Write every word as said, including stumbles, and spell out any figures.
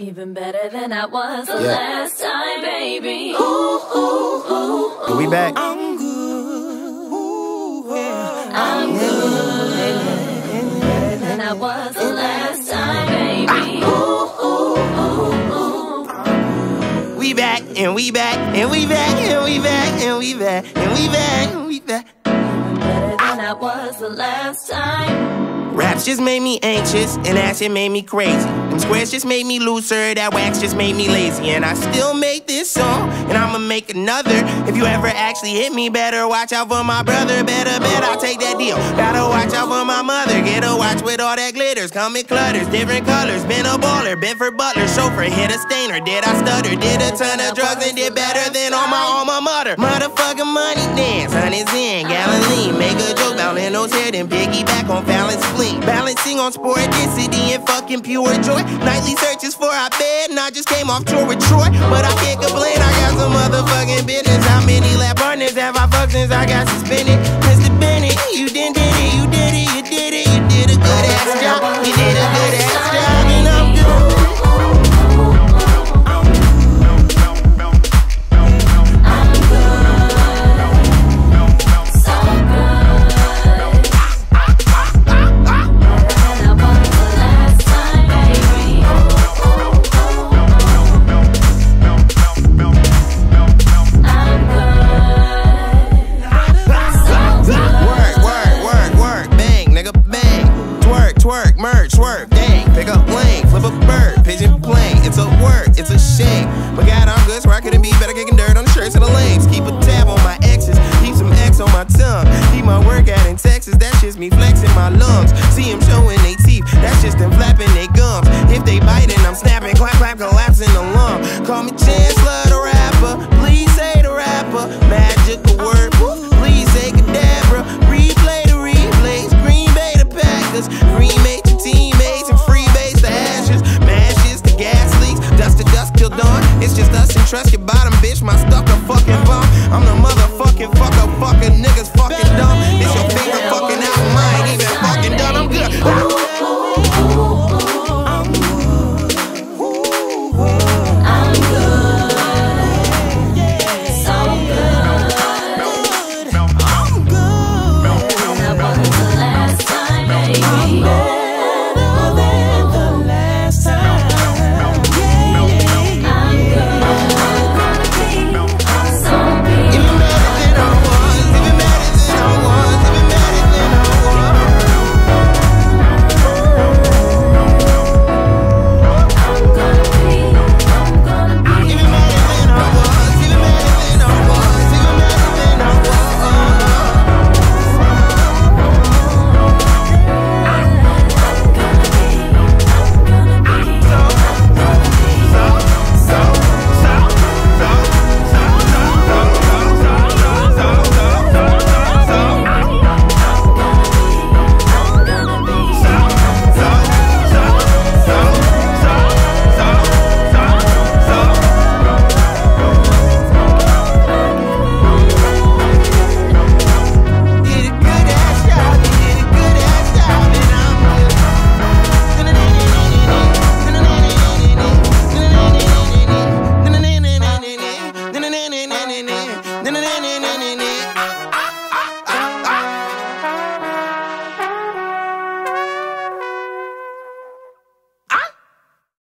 Even better than I was the yeah. last time, baby. Ooh, ooh, ooh, ooh. We back. I'm good. Ooh, yeah. I'm good. Yeah. Better than I was the last time, baby. Ah. Ooh, ooh, ooh, ooh. We back, and we back, and we back, and we back, and we back, and we back, and we back. Even better than I was the last time. Raps just made me anxious, and acid made me crazy. Them squares just made me looser, that wax just made me lazy. And I still make this song, and I'ma make another. If you ever actually hit me, better watch out for my brother. Better bet I'll take that deal, gotta watch out for my mother. Get a watch with all that glitters, come in clutters, different colors. Been a baller, been for butler, chauffeur, hit a stainer. Did I stutter, did a ton of drugs, and did better than all my, all my mother. Motherfucking money dance, honey's in, gallon lean. Make a joke, ballin' those hair, then piggyback on balance fleet. Balancing on sporticity and fucking pure joy. Nightly searches for our bed, and I just came off tour with Troy. But I can't complain, I got some motherfucking business. How many lap partners have I fucked since I got suspended? Mister Bennett, you did it, you did it, you did it, you did a good ass job, you did a good ass job. Trust your bottom bitch, my stuff a fucking bomb. I'm the motherfucking fucker, fucking niggas.